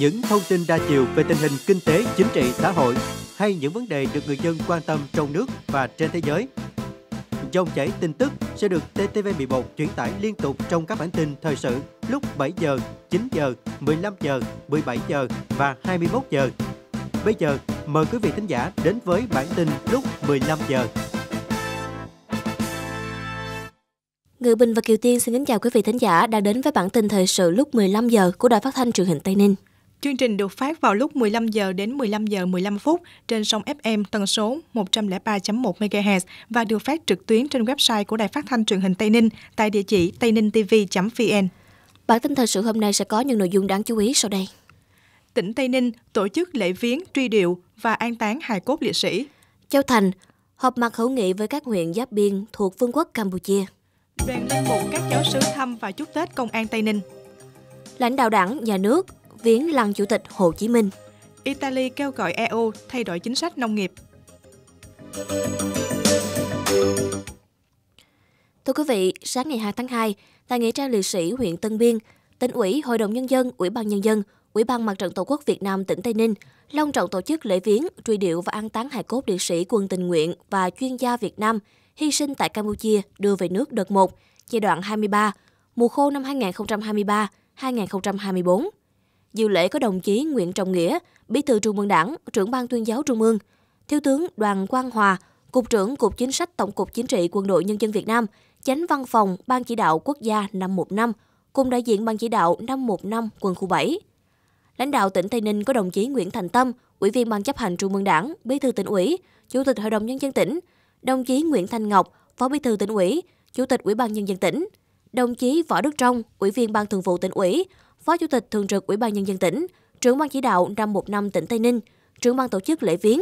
những thông tin đa chiều về tình hình kinh tế, chính trị, xã hội hay những vấn đề được người dân quan tâm trong nước và trên thế giới. Dòng chảy tin tức sẽ được TTV11 chuyển tải liên tục trong các bản tin thời sự lúc 7 giờ, 9 giờ, 15 giờ, 17 giờ và 21 giờ. Bây giờ, mời quý vị thính giả đến với bản tin lúc 15 giờ. Ngự Bình và Kiều Tiên xin kính chào quý vị thính giả đang đến với bản tin thời sự lúc 15 giờ của Đài Phát thanh Truyền hình Tây Ninh. Chương trình được phát vào lúc 15 giờ đến 15 giờ 15 phút trên sóng FM tần số 103.1 MHz và được phát trực tuyến trên website của Đài Phát thanh Truyền hình Tây Ninh tại địa chỉ tayninhtv.vn. Bản tin thời sự hôm nay sẽ có những nội dung đáng chú ý sau đây. Tỉnh Tây Ninh tổ chức lễ viếng, truy điệu và an táng hài cốt liệt sĩ. Châu Thành họp mặt hữu nghị với các huyện giáp biên thuộc Vương quốc Campuchia. Đoàn liên bộ các giáo sứ thăm và chúc Tết Công an Tây Ninh. Lãnh đạo Đảng, Nhà nước viếng Lăng Chủ tịch Hồ Chí Minh. Italy kêu gọi EU thay đổi chính sách nông nghiệp. Thưa quý vị, sáng ngày 2 tháng 2, tại nghĩa trang liệt sĩ huyện Tân Biên, Tỉnh ủy, Hội đồng Nhân dân, Ủy ban Nhân dân, Ủy ban Mặt trận Tổ quốc Việt Nam tỉnh Tây Ninh long trọng tổ chức lễ viếng, truy điệu và an táng hài cốt liệt sĩ quân tình nguyện và chuyên gia Việt Nam hy sinh tại Campuchia đưa về nước đợt 1, giai đoạn 23, mùa khô năm 2023-2024. Dự lễ có đồng chí Nguyễn Trọng Nghĩa, Bí thư Trung ương Đảng, trưởng ban tuyên giáo Trung ương, Thiếu tướng Đoàn Quang Hòa, Cục trưởng Cục Chính sách Tổng cục Chính trị Quân đội Nhân dân Việt Nam, Chánh văn phòng Ban chỉ đạo quốc gia 515, cùng đại diện Ban chỉ đạo 515 quân khu 7. Lãnh đạo tỉnh Tây Ninh có đồng chí Nguyễn Thành Tâm, Ủy viên Ban chấp hành Trung ương Đảng, Bí thư tỉnh ủy, Chủ tịch Hội đồng Nhân dân tỉnh, đồng chí Nguyễn Thành Ngọc, Phó Bí thư tỉnh ủy, Chủ tịch Ủy ban Nhân dân tỉnh, đồng chí Võ Đức Trong, Ủy viên Ban thường vụ tỉnh ủy, Phó Chủ tịch Thường trực Ủy ban Nhân dân tỉnh, trưởng Ban chỉ đạo 515 tỉnh Tây Ninh, trưởng Ban tổ chức lễ viếng.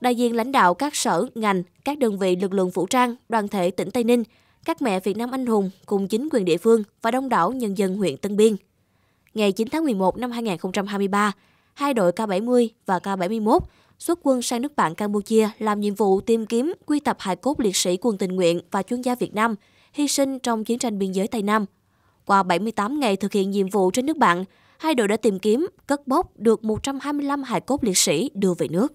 Đại diện lãnh đạo các sở, ngành, các đơn vị lực lượng vũ trang, đoàn thể tỉnh Tây Ninh, các mẹ Việt Nam anh hùng cùng chính quyền địa phương và đông đảo nhân dân huyện Tân Biên. Ngày 9 tháng 11 năm 2023, hai đội K-70 và K-71 xuất quân sang nước bạn Campuchia làm nhiệm vụ tìm kiếm, quy tập hài cốt liệt sĩ quân tình nguyện và chuyên gia Việt Nam hy sinh trong chiến tranh biên giới Tây Nam. Qua 78 ngày thực hiện nhiệm vụ trên nước bạn, hai đội đã tìm kiếm, cất bốc được 125 hài cốt liệt sĩ đưa về nước.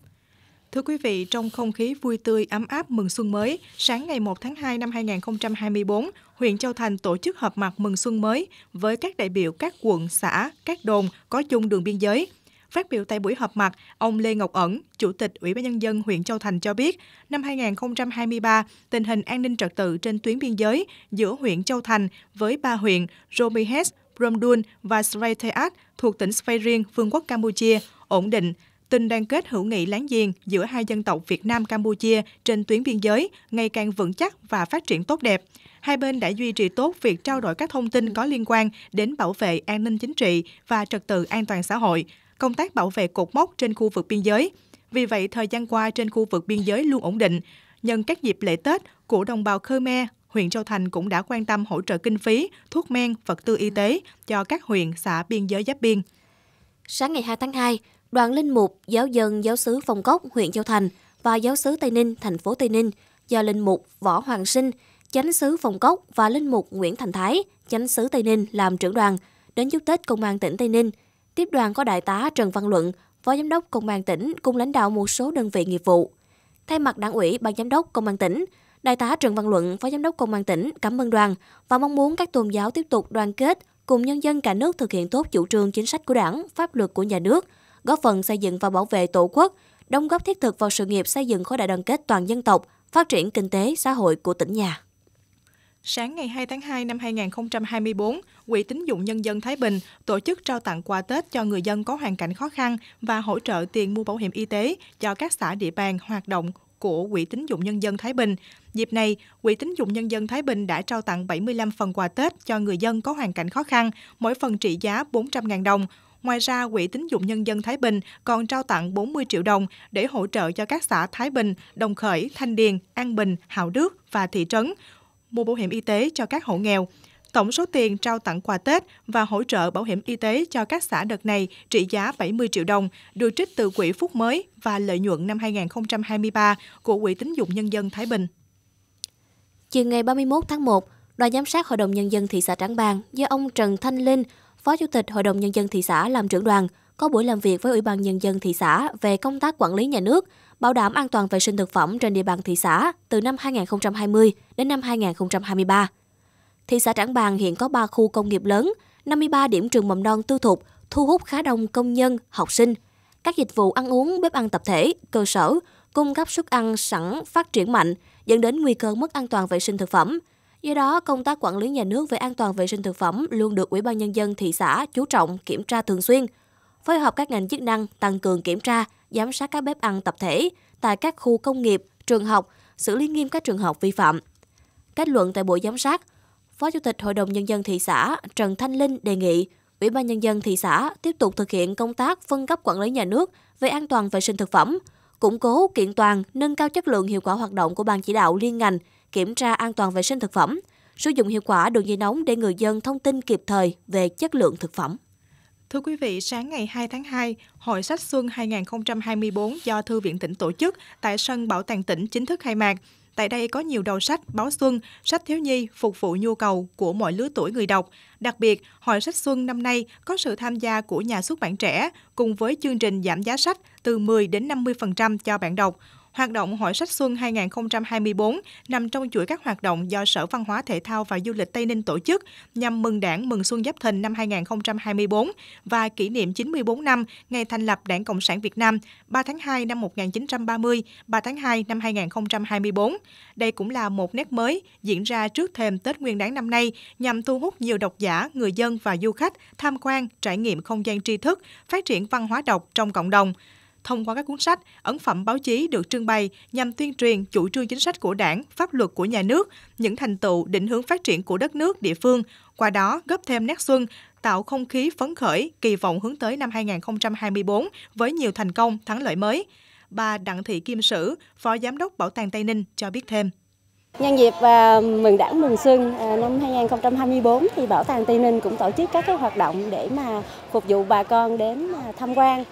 Thưa quý vị, trong không khí vui tươi, ấm áp mừng xuân mới, sáng ngày 1 tháng 2 năm 2024, huyện Châu Thành tổ chức họp mặt mừng xuân mới với các đại biểu các quận, xã, các đồn có chung đường biên giới. Phát biểu tại buổi họp mặt, ông Lê Ngọc Ẩn, Chủ tịch Ủy ban Nhân dân huyện Châu Thành cho biết, năm 2023, tình hình an ninh trật tự trên tuyến biên giới giữa huyện Châu Thành với ba huyện Romihes, Romdun và Sveitheat thuộc tỉnh Svay Riêng, Vương quốc Campuchia, ổn định. Tình đoàn kết hữu nghị láng giềng giữa hai dân tộc Việt Nam-Campuchia trên tuyến biên giới ngày càng vững chắc và phát triển tốt đẹp. Hai bên đã duy trì tốt việc trao đổi các thông tin có liên quan đến bảo vệ an ninh chính trị và trật tự an toàn xã hội, công tác bảo vệ cột mốc trên khu vực biên giới. Vì vậy, thời gian qua trên khu vực biên giới luôn ổn định. Nhân các dịp lễ Tết của đồng bào Khmer, huyện Châu Thành cũng đã quan tâm hỗ trợ kinh phí, thuốc men, vật tư y tế cho các huyện, xã biên giới giáp biên. Sáng ngày 2 tháng 2, Đoàn Linh mục, Giáo dân Giáo xứ Phong Cốc, huyện Châu Thành và Giáo xứ Tây Ninh, thành phố Tây Ninh do Linh mục Võ Hoàng Sinh, Chánh xứ Phong Cốc và Linh mục Nguyễn Thành Thái, Chánh xứ Tây Ninh làm trưởng đoàn đến chúc Tết Công an tỉnh Tây Ninh. Tiếp đoàn có Đại tá Trần Văn Luận, Phó Giám đốc Công an tỉnh cùng lãnh đạo một số đơn vị nghiệp vụ. Thay mặt Đảng ủy, Ban Giám đốc Công an tỉnh, Đại tá Trần Văn Luận, Phó Giám đốc Công an tỉnh cảm ơn đoàn và mong muốn các tôn giáo tiếp tục đoàn kết cùng nhân dân cả nước thực hiện tốt chủ trương chính sách của Đảng, pháp luật của Nhà nước, góp phần xây dựng và bảo vệ Tổ quốc, đóng góp thiết thực vào sự nghiệp xây dựng khối đại đoàn kết toàn dân tộc, phát triển kinh tế, xã hội của tỉnh nhà. Sáng ngày 2 tháng 2 năm 2024, Quỹ Tín dụng Nhân dân Thái Bình tổ chức trao tặng quà Tết cho người dân có hoàn cảnh khó khăn và hỗ trợ tiền mua bảo hiểm y tế cho các xã địa bàn hoạt động của Quỹ Tín dụng Nhân dân Thái Bình. Dịp này, Quỹ Tín dụng Nhân dân Thái Bình đã trao tặng 75 phần quà Tết cho người dân có hoàn cảnh khó khăn, mỗi phần trị giá 400.000 đồng. Ngoài ra, Quỹ Tín dụng Nhân dân Thái Bình còn trao tặng 40 triệu đồng để hỗ trợ cho các xã Thái Bình, Đồng Khởi, Thanh Điền, An Bình, Hạo Đức và thị trấn mua bảo hiểm y tế cho các hộ nghèo. Tổng số tiền trao tặng quà Tết và hỗ trợ bảo hiểm y tế cho các xã đợt này trị giá 70 triệu đồng, được trích từ Quỹ Phúc Mới và lợi nhuận năm 2023 của Quỹ Tín dụng Nhân dân Thái Bình. Chiều ngày 31 tháng 1, Đoàn giám sát Hội đồng Nhân dân thị xã Trảng Bàng do ông Trần Thanh Linh, Phó Chủ tịch Hội đồng Nhân dân thị xã làm trưởng đoàn, có buổi làm việc với Ủy ban Nhân dân thị xã về công tác quản lý nhà nước, bảo đảm an toàn vệ sinh thực phẩm trên địa bàn thị xã từ năm 2020 đến năm 2023. Thị xã Trảng Bàng hiện có 3 khu công nghiệp lớn, 53 điểm trường mầm non tư thục, thu hút khá đông công nhân, học sinh. Các dịch vụ ăn uống, bếp ăn tập thể, cơ sở, cung cấp suất ăn sẵn phát triển mạnh, dẫn đến nguy cơ mất an toàn vệ sinh thực phẩm. Do đó, công tác quản lý nhà nước về an toàn vệ sinh thực phẩm luôn được Ủy ban Nhân dân thị xã chú trọng kiểm tra thường xuyên, phối hợp các ngành chức năng tăng cường kiểm tra, giám sát các bếp ăn tập thể tại các khu công nghiệp, trường học, xử lý nghiêm các trường hợp vi phạm. Kết luận tại buổi giám sát, Phó Chủ tịch Hội đồng Nhân dân thị xã Trần Thanh Linh đề nghị Ủy ban Nhân dân thị xã tiếp tục thực hiện công tác phân cấp quản lý nhà nước về an toàn vệ sinh thực phẩm, củng cố, kiện toàn, nâng cao chất lượng hiệu quả hoạt động của Ban chỉ đạo liên ngành, kiểm tra an toàn vệ sinh thực phẩm, sử dụng hiệu quả đường dây nóng để người dân thông tin kịp thời về chất lượng thực phẩm. Thưa quý vị, sáng ngày 2 tháng 2, Hội sách xuân 2024 do Thư viện tỉnh tổ chức tại sân Bảo tàng tỉnh chính thức khai mạc. Tại đây có nhiều đầu sách, báo xuân, sách thiếu nhi phục vụ nhu cầu của mọi lứa tuổi người đọc. Đặc biệt, Hội sách xuân năm nay có sự tham gia của nhà xuất bản trẻ cùng với chương trình giảm giá sách từ 10 đến 50% cho bạn đọc. Hoạt động Hội sách xuân 2024 nằm trong chuỗi các hoạt động do Sở Văn hóa Thể thao và Du lịch Tây Ninh tổ chức nhằm mừng Đảng, mừng Xuân Giáp Thìn năm 2024 và kỷ niệm 94 năm ngày thành lập Đảng Cộng sản Việt Nam 3 tháng 2 năm 1930, 3 tháng 2 năm 2024. Đây cũng là một nét mới diễn ra trước thềm Tết Nguyên đán năm nay nhằm thu hút nhiều độc giả, người dân và du khách tham quan, trải nghiệm không gian tri thức, phát triển văn hóa đọc trong cộng đồng. Thông qua các cuốn sách, ấn phẩm báo chí được trưng bày nhằm tuyên truyền chủ trương chính sách của Đảng, pháp luật của nhà nước, những thành tựu định hướng phát triển của đất nước, địa phương, qua đó góp thêm nét xuân, tạo không khí phấn khởi, kỳ vọng hướng tới năm 2024 với nhiều thành công, thắng lợi mới. Bà Đặng Thị Kim Sử, Phó Giám đốc Bảo tàng Tây Ninh cho biết thêm. Nhân dịp mừng Đảng mừng Xuân năm 2024 thì Bảo tàng Tây Ninh cũng tổ chức các cái hoạt động để mà phục vụ bà con đến tham quan,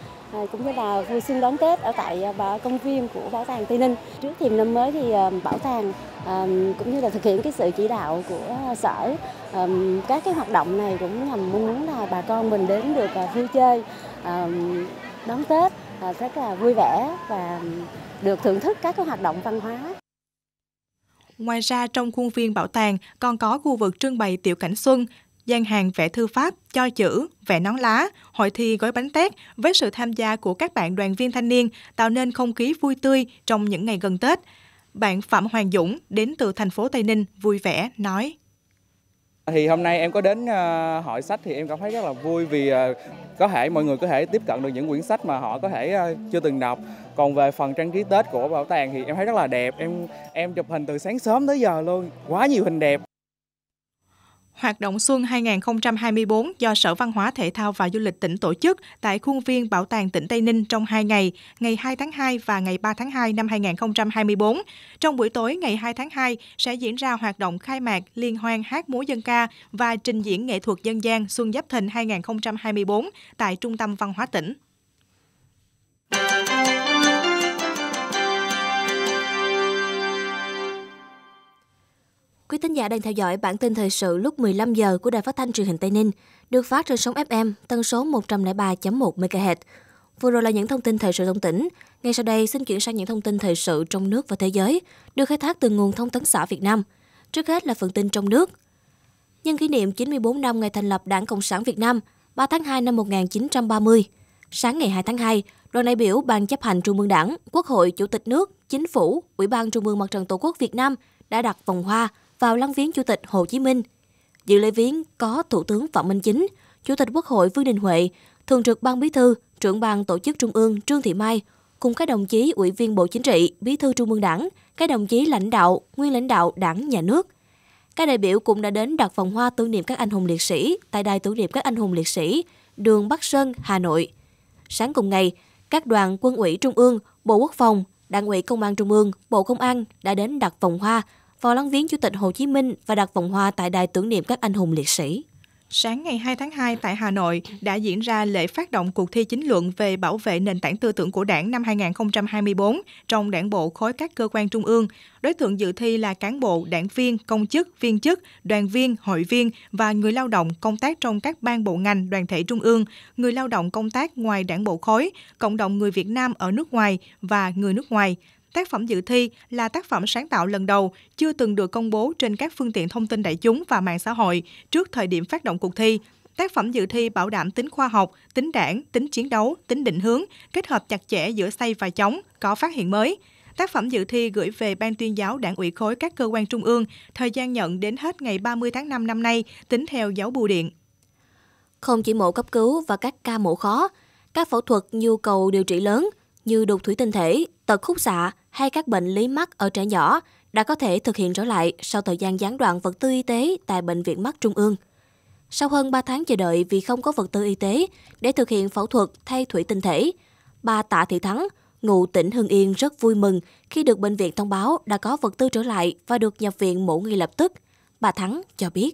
cũng như là vui xuân đón Tết ở tại công viên của Bảo tàng Tây Ninh. Trước thềm năm mới thì Bảo tàng cũng như là thực hiện cái sự chỉ đạo của Sở, các cái hoạt động này cũng nhằm muốn là bà con mình đến được vui chơi, đón Tết rất là vui vẻ và được thưởng thức các cái hoạt động văn hóa. Ngoài ra, trong khuôn viên bảo tàng còn có khu vực trưng bày tiểu cảnh xuân, gian hàng vẽ thư pháp, cho chữ, vẽ nón lá, hội thi gói bánh tét với sự tham gia của các bạn đoàn viên thanh niên tạo nên không khí vui tươi trong những ngày gần Tết. Bạn Phạm Hoàng Dũng đến từ thành phố Tây Ninh vui vẻ nói. Thì hôm nay em có đến hội sách thì em cảm thấy rất là vui vì có thể mọi người có thể tiếp cận được những quyển sách mà họ có thể chưa từng đọc. Còn về phần trang trí Tết của bảo tàng thì em thấy rất là đẹp. Em chụp hình từ sáng sớm tới giờ luôn, quá nhiều hình đẹp. Hoạt động Xuân 2024 do Sở Văn hóa Thể thao và Du lịch tỉnh tổ chức tại khuôn viên Bảo tàng tỉnh Tây Ninh trong 2 ngày, ngày 2 tháng 2 và ngày 3 tháng 2 năm 2024. Trong buổi tối ngày 2 tháng 2 sẽ diễn ra hoạt động khai mạc liên hoan hát múa dân ca và trình diễn nghệ thuật dân gian Xuân Giáp Thìn 2024 tại Trung tâm Văn hóa tỉnh. Quý thính giả đang theo dõi bản tin thời sự lúc 15 giờ của Đài Phát thanh Truyền hình Tây Ninh, được phát trên sóng FM tần số 103.1 MHz. Vừa rồi là những thông tin thời sự trong tỉnh, ngay sau đây xin chuyển sang những thông tin thời sự trong nước và thế giới, được khai thác từ nguồn thông tấn xã Việt Nam. Trước hết là phần tin trong nước. Nhân kỷ niệm 94 năm ngày thành lập Đảng Cộng sản Việt Nam, 3 tháng 2 năm 1930, sáng ngày 2 tháng 2, đoàn đại biểu Ban chấp hành Trung ương Đảng, Quốc hội, Chủ tịch nước, Chính phủ, Ủy ban Trung ương Mặt trận Tổ quốc Việt Nam đã đặt vòng hoa vào lăng viếng Chủ tịch Hồ Chí Minh. Dự lễ viếng có Thủ tướng Phạm Minh Chính, Chủ tịch Quốc hội Vương Đình Huệ, Thường trực Ban Bí thư, Trưởng ban Tổ chức Trung ương Trương Thị Mai, cùng các đồng chí Ủy viên Bộ Chính trị, Bí thư Trung ương Đảng, các đồng chí lãnh đạo, nguyên lãnh đạo Đảng, Nhà nước. Các đại biểu cũng đã đến đặt vòng hoa tưởng niệm các anh hùng liệt sĩ tại Đài tưởng niệm các anh hùng liệt sĩ, đường Bắc Sơn, Hà Nội. Sáng cùng ngày, các đoàn Quân ủy Trung ương, Bộ Quốc phòng, Đảng ủy Công an Trung ương, Bộ Công an đã đến đặt vòng hoa vào lăng viếng Chủ tịch Hồ Chí Minh và đặt vòng hoa tại đài tưởng niệm các anh hùng liệt sĩ. Sáng ngày 2 tháng 2 tại Hà Nội đã diễn ra lễ phát động cuộc thi chính luận về bảo vệ nền tảng tư tưởng của Đảng năm 2024 trong Đảng bộ khối các cơ quan trung ương. Đối tượng dự thi là cán bộ, đảng viên, công chức, viên chức, đoàn viên, hội viên và người lao động công tác trong các ban bộ ngành, đoàn thể trung ương, người lao động công tác ngoài Đảng bộ khối, cộng đồng người Việt Nam ở nước ngoài và người nước ngoài. Tác phẩm dự thi là tác phẩm sáng tạo lần đầu, chưa từng được công bố trên các phương tiện thông tin đại chúng và mạng xã hội trước thời điểm phát động cuộc thi. Tác phẩm dự thi bảo đảm tính khoa học, tính đảng, tính chiến đấu, tính định hướng, kết hợp chặt chẽ giữa xây và chống, có phát hiện mới. Tác phẩm dự thi gửi về Ban tuyên giáo Đảng ủy khối các cơ quan trung ương, thời gian nhận đến hết ngày 30 tháng 5 năm nay, tính theo giáo bưu điện. Không chỉ mổ cấp cứu và các ca mổ khó, các phẫu thuật nhu cầu điều trị lớn như đục thủy tinh thể, tật khúc xạ hay các bệnh lý mắt ở trẻ nhỏ đã có thể thực hiện trở lại sau thời gian gián đoạn vật tư y tế tại Bệnh viện Mắt Trung ương. Sau hơn 3 tháng chờ đợi vì không có vật tư y tế để thực hiện phẫu thuật thay thủy tinh thể, bà Tạ Thị Thắng, ngụ tỉnh Hưng Yên rất vui mừng khi được bệnh viện thông báo đã có vật tư trở lại và được nhập viện mổ ngay lập tức. Bà Thắng cho biết.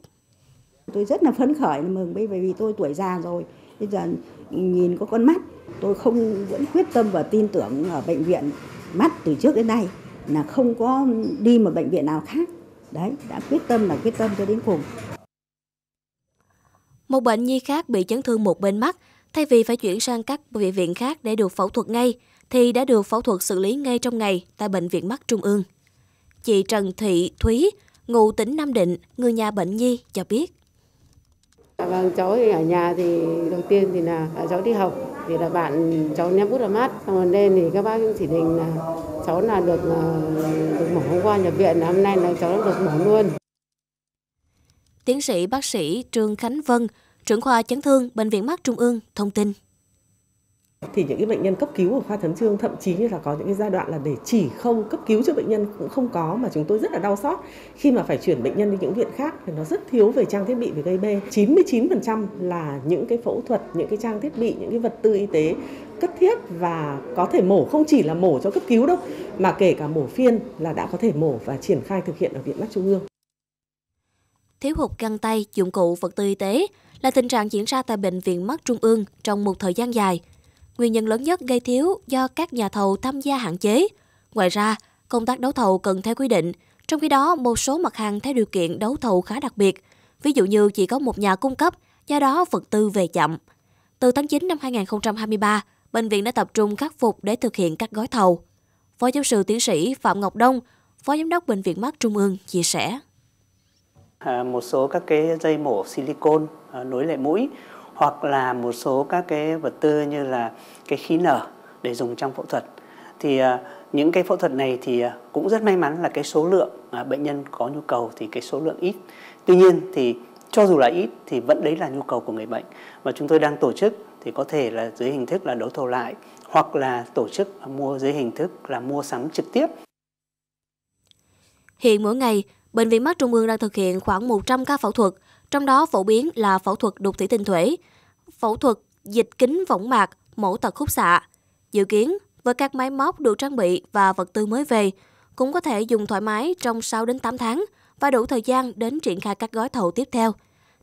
Tôi rất là phấn khởi, mừng bởi vì tôi tuổi già rồi, bây giờ nhìn có con mắt. Tôi vẫn quyết tâm và tin tưởng ở bệnh viện mắt từ trước đến nay là không có đi một bệnh viện nào khác. Đấy, đã quyết tâm cho đến cùng. Một bệnh nhi khác bị chấn thương một bên mắt, thay vì phải chuyển sang các bệnh viện khác để được phẫu thuật ngay, thì đã được phẫu thuật xử lý ngay trong ngày tại Bệnh viện Mắt Trung ương. Chị Trần Thị Thúy, ngụ tỉnh Nam Định, người nhà bệnh nhi cho biết. Vâng, cháu ở nhà thì đầu tiên thì là cháu đi học thì là bạn cháu ném bút vào mắt, xong rồi lên thì các bác cũng chỉ định là cháu là được mổ hôm qua nhập viện, hôm nay là cháu được mổ luôn. Tiến sĩ bác sĩ Trương Khánh Vân, trưởng khoa chấn thương Bệnh viện Mắt Trung ương thông tin. Thì những cái bệnh nhân cấp cứu ở khoa chấn thương thậm chí như là có những cái giai đoạn là để chỉ không cấp cứu cho bệnh nhân cũng không có, mà chúng tôi rất là đau xót khi mà phải chuyển bệnh nhân đi những viện khác thì nó rất thiếu về trang thiết bị, về gây mê. 99% là những cái phẫu thuật, những cái trang thiết bị, những cái vật tư y tế cấp thiết và có thể mổ không chỉ là mổ cho cấp cứu đâu mà kể cả mổ phiên là đã có thể mổ và triển khai thực hiện ở Viện Mắt Trung ương. Thiếu hụt găng tay, dụng cụ, vật tư y tế là tình trạng diễn ra tại Bệnh viện Mắt Trung ương trong một thời gian dài. Nguyên nhân lớn nhất gây thiếu do các nhà thầu tham gia hạn chế. Ngoài ra, công tác đấu thầu cần theo quy định. Trong khi đó, một số mặt hàng theo điều kiện đấu thầu khá đặc biệt. Ví dụ như chỉ có một nhà cung cấp, do đó vật tư về chậm. Từ tháng 9 năm 2023, bệnh viện đã tập trung khắc phục để thực hiện các gói thầu. Phó giáo sư tiến sĩ Phạm Ngọc Đông, Phó Giám đốc Bệnh viện Mắt Trung ương chia sẻ. Một số các cái dây mổ silicon nối lại mũi, hoặc là một số các cái vật tư như là cái khí nở để dùng trong phẫu thuật. Thì những cái phẫu thuật này thì cũng rất may mắn là cái số lượng bệnh nhân có nhu cầu thì cái số lượng ít. Tuy nhiên thì cho dù là ít thì vẫn đấy là nhu cầu của người bệnh. Và chúng tôi đang tổ chức thì có thể là dưới hình thức là đấu thầu lại hoặc là tổ chức mua dưới hình thức là mua sắm trực tiếp. Hiện mỗi ngày, Bệnh viện Mắt Trung ương đang thực hiện khoảng 100 ca phẫu thuật, trong đó phổ biến là phẫu thuật đục thủy tinh thể, phẫu thuật dịch kính võng mạc, mổ tật khúc xạ. Dự kiến, với các máy móc được trang bị và vật tư mới về, cũng có thể dùng thoải mái trong 6 đến 8 tháng và đủ thời gian đến triển khai các gói thầu tiếp theo.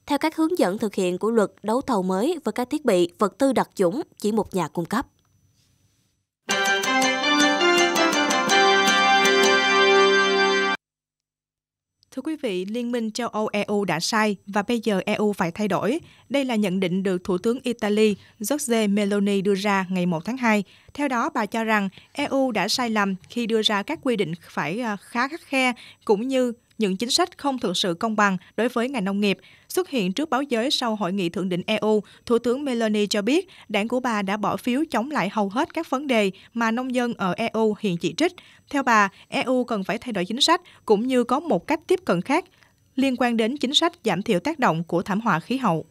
Theo các hướng dẫn thực hiện của luật đấu thầu mới với các thiết bị, vật tư đặc chủng chỉ một nhà cung cấp. Thưa quý vị, Liên minh châu Âu EU đã sai và bây giờ EU phải thay đổi. Đây là nhận định được Thủ tướng Italy Giorgia Meloni đưa ra ngày 1 tháng 2. Theo đó, bà cho rằng EU đã sai lầm khi đưa ra các quy định phải khá khắt khe, cũng như những chính sách không thực sự công bằng đối với ngành nông nghiệp. Xuất hiện trước báo giới sau Hội nghị Thượng đỉnh EU, Thủ tướng Meloni cho biết đảng của bà đã bỏ phiếu chống lại hầu hết các vấn đề mà nông dân ở EU hiện chỉ trích. Theo bà, EU cần phải thay đổi chính sách cũng như có một cách tiếp cận khác liên quan đến chính sách giảm thiểu tác động của thảm họa khí hậu.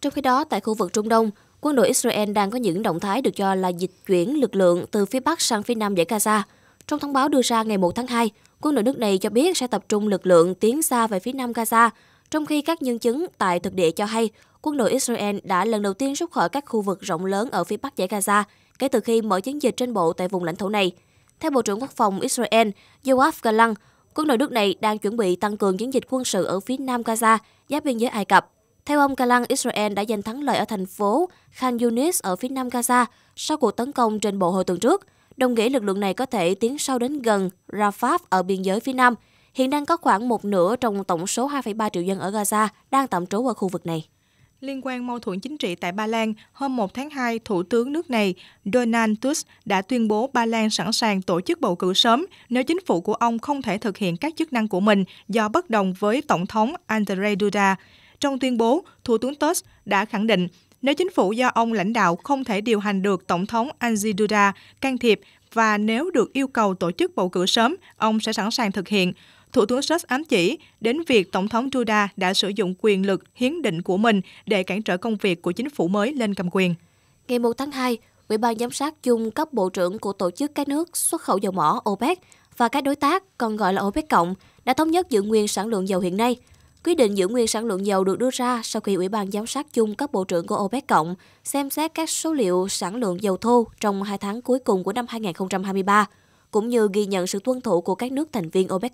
Trong khi đó, tại khu vực Trung Đông, quân đội Israel đang có những động thái được cho là dịch chuyển lực lượng từ phía Bắc sang phía Nam giải Gaza. Trong thông báo đưa ra ngày 1 tháng 2, quân đội nước này cho biết sẽ tập trung lực lượng tiến xa về phía Nam Gaza, trong khi các nhân chứng tại thực địa cho hay quân đội Israel đã lần đầu tiên rút khỏi các khu vực rộng lớn ở phía Bắc dải Gaza kể từ khi mở chiến dịch trên bộ tại vùng lãnh thổ này. Theo Bộ trưởng Quốc phòng Israel Yoav Gallant, quân đội nước này đang chuẩn bị tăng cường chiến dịch quân sự ở phía Nam Gaza, giáp biên giới Ai Cập. Theo ông Galan, Israel đã giành thắng lợi ở thành phố Khan Yunis ở phía nam Gaza sau cuộc tấn công trên bộ hồi tuần trước. Đồng nghĩa lực lượng này có thể tiến sâu đến gần Rafah ở biên giới phía nam. Hiện đang có khoảng một nửa trong tổng số 2,3 triệu dân ở Gaza đang tạm trú ở khu vực này. Liên quan mâu thuẫn chính trị tại Ba Lan, hôm 1 tháng 2, Thủ tướng nước này Donald Tusk đã tuyên bố Ba Lan sẵn sàng tổ chức bầu cử sớm nếu chính phủ của ông không thể thực hiện các chức năng của mình do bất đồng với Tổng thống Andrzej Duda. Trong tuyên bố, Thủ tướng Tusk đã khẳng định nếu chính phủ do ông lãnh đạo không thể điều hành được Tổng thống Andrzej Duda can thiệp và nếu được yêu cầu tổ chức bầu cử sớm, ông sẽ sẵn sàng thực hiện. Thủ tướng Tusk ám chỉ đến việc Tổng thống Duda đã sử dụng quyền lực hiến định của mình để cản trở công việc của chính phủ mới lên cầm quyền. Ngày 1 tháng 2, Ủy ban Giám sát chung cấp bộ trưởng của tổ chức các nước xuất khẩu dầu mỏ OPEC và các đối tác, còn gọi là OPEC+, đã thống nhất giữ nguyên sản lượng dầu hiện nay. Quyết định giữ nguyên sản lượng dầu được đưa ra sau khi Ủy ban Giám sát chung cấp bộ trưởng của OPEC+ xem xét các số liệu sản lượng dầu thô trong 2 tháng cuối cùng của năm 2023, cũng như ghi nhận sự tuân thủ của các nước thành viên OPEC+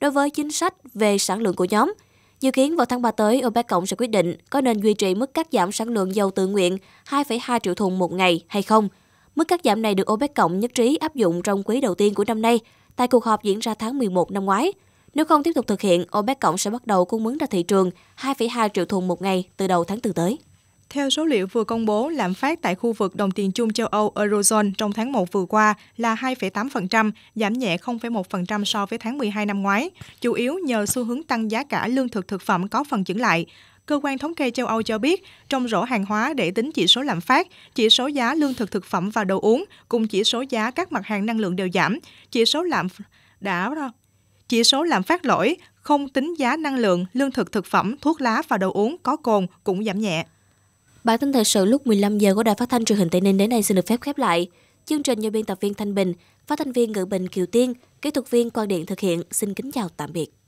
đối với chính sách về sản lượng của nhóm. Dự kiến vào tháng 3 tới, OPEC+ sẽ quyết định có nên duy trì mức cắt giảm sản lượng dầu tự nguyện 2,2 triệu thùng một ngày hay không. Mức cắt giảm này được OPEC+ nhất trí áp dụng trong quý đầu tiên của năm nay tại cuộc họp diễn ra tháng 11 năm ngoái. Nếu không tiếp tục thực hiện, OPEC+ sẽ bắt đầu cung ứng ra thị trường 2,2 triệu thùng một ngày từ đầu tháng 4 tới. Theo số liệu vừa công bố, lạm phát tại khu vực đồng tiền chung châu Âu Eurozone trong tháng 1 vừa qua là 2,8%, giảm nhẹ 0,1% so với tháng 12 năm ngoái, chủ yếu nhờ xu hướng tăng giá cả lương thực thực phẩm có phần chững lại. Cơ quan thống kê châu Âu cho biết, trong rổ hàng hóa để tính chỉ số lạm phát, chỉ số giá lương thực thực phẩm và đồ uống cùng chỉ số giá các mặt hàng năng lượng đều giảm, chỉ số lạm phát lỗi không tính giá năng lượng, lương thực thực phẩm, thuốc lá và đồ uống có cồn cũng giảm nhẹ. Bản tin thời sự lúc 15 giờ của Đài Phát thanh Truyền hình Tây Ninh đến đây xin được phép khép lại. Chương trình do biên tập viên Thanh Bình, phát thanh viên Ngự Bình Kiều Tiên, kỹ thuật viên Quang Điện thực hiện. Xin kính chào tạm biệt.